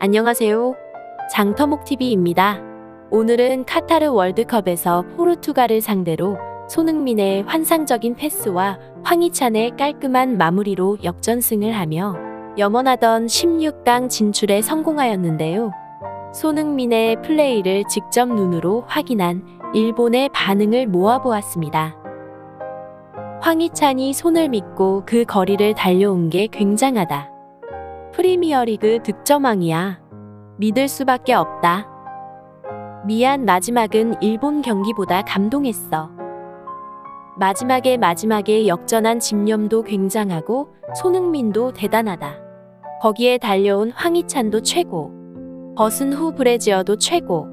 안녕하세요. 장터목TV입니다. 오늘은 카타르 월드컵에서 포르투갈을 상대로 손흥민의 환상적인 패스와 황희찬의 깔끔한 마무리로 역전승을 하며 염원하던 16강 진출에 성공하였는데요. 손흥민의 플레이를 직접 눈으로 확인한 일본의 반응을 모아보았습니다. 황희찬이 손을 믿고 그 거리를 달려온 게 굉장하다. 프리미어리그 득점왕이야. 믿을 수밖에 없다. 미안, 마지막은 일본 경기보다 감동했어. 마지막에 역전한 집념도 굉장하고 손흥민도 대단하다. 거기에 달려온 황희찬도 최고. 벗은 후 브레지어도 최고.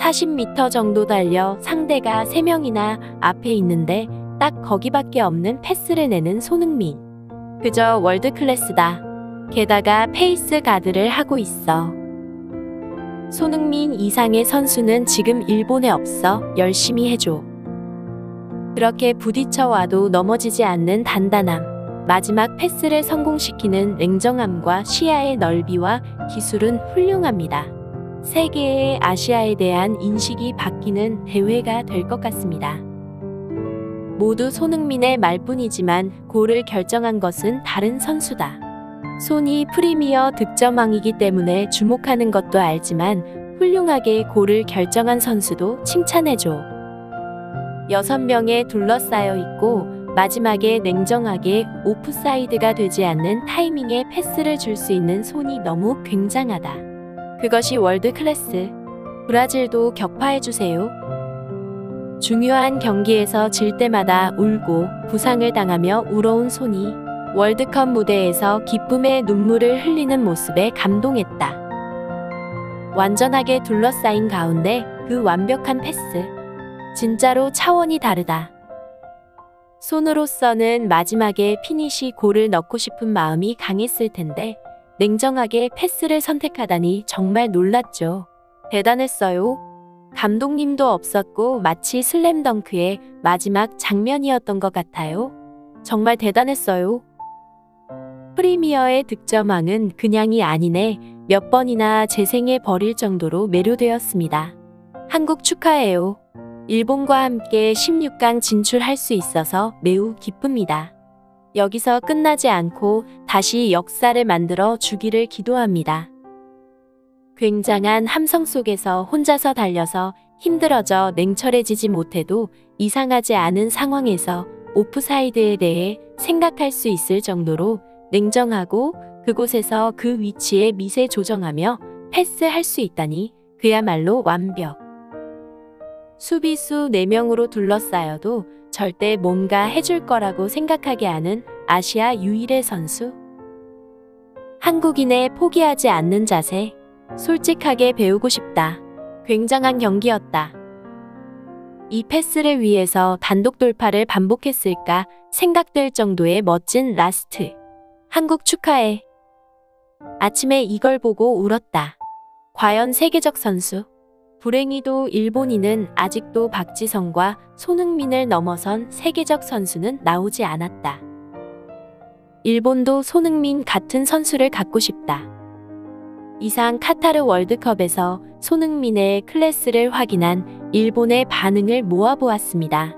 40m 정도 달려 상대가 3명이나 앞에 있는데 딱 거기밖에 없는 패스를 내는 손흥민. 그저 월드클래스다. 게다가 페이스 가드를 하고 있어. 손흥민 이상의 선수는 지금 일본에 없어. 열심히 해줘. 그렇게 부딪혀와도 넘어지지 않는 단단함, 마지막 패스를 성공시키는 냉정함과 시야의 넓이와 기술은 훌륭합니다. 세계의 아시아에 대한 인식이 바뀌는 대회가 될 것 같습니다. 모두 손흥민의 말뿐이지만 골을 결정한 것은 다른 선수다. 손이 프리미어 득점왕이기 때문에 주목하는 것도 알지만 훌륭하게 골을 결정한 선수도 칭찬해줘. 6명에 둘러싸여 있고 마지막에 냉정하게 오프사이드가 되지 않는 타이밍에 패스를 줄 수 있는 손이 너무 굉장하다. 그것이 월드클래스. 브라질도 격파해주세요. 중요한 경기에서 질 때마다 울고 부상을 당하며 울어온 손이 월드컵 무대에서 기쁨의 눈물을 흘리는 모습에 감동했다. 완전하게 둘러싸인 가운데 그 완벽한 패스. 진짜로 차원이 다르다. 손으로서는 마지막에 피니시 골을 넣고 싶은 마음이 강했을 텐데 냉정하게 패스를 선택하다니 정말 놀랐죠. 대단했어요. 감독님도 없었고 마치 슬램덩크의 마지막 장면이었던 것 같아요. 정말 대단했어요. 프리미어의 득점왕은 그냥이 아니네. 몇 번이나 재생해 버릴 정도로 매료되었습니다. 한국 축하해요. 일본과 함께 16강 진출할 수 있어서 매우 기쁩니다. 여기서 끝나지 않고 다시 역사를 만들어 주기를 기도합니다. 굉장한 함성 속에서 혼자서 달려서 힘들어져 냉철해지지 못해도 이상하지 않은 상황에서 오프사이드에 대해 생각할 수 있을 정도로 냉정하고 그곳에서 그 위치에 미세 조정하며 패스할 수 있다니 그야말로 완벽. 수비수 4명으로 둘러싸여도 절대 뭔가 해줄 거라고 생각하게 하는 아시아 유일의 선수. 한국인의 포기하지 않는 자세, 솔직하게 배우고 싶다. 굉장한 경기였다. 이 패스를 위해서 단독 돌파를 반복했을까 생각될 정도의 멋진 라스트. 한국 축하해. 아침에 이걸 보고 울었다. 과연 세계적 선수? 불행히도 일본인은 아직도 박지성과 손흥민을 넘어선 세계적 선수는 나오지 않았다. 일본도 손흥민 같은 선수를 갖고 싶다. 이상 카타르 월드컵에서 손흥민의 클래스를 확인한 일본의 반응을 모아보았습니다.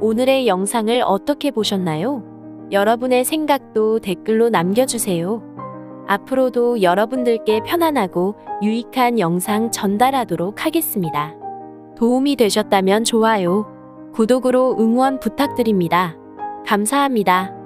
오늘의 영상을 어떻게 보셨나요? 여러분의 생각도 댓글로 남겨주세요. 앞으로도 여러분들께 편안하고 유익한 영상 전달하도록 하겠습니다. 도움이 되셨다면 좋아요, 구독으로 응원 부탁드립니다. 감사합니다.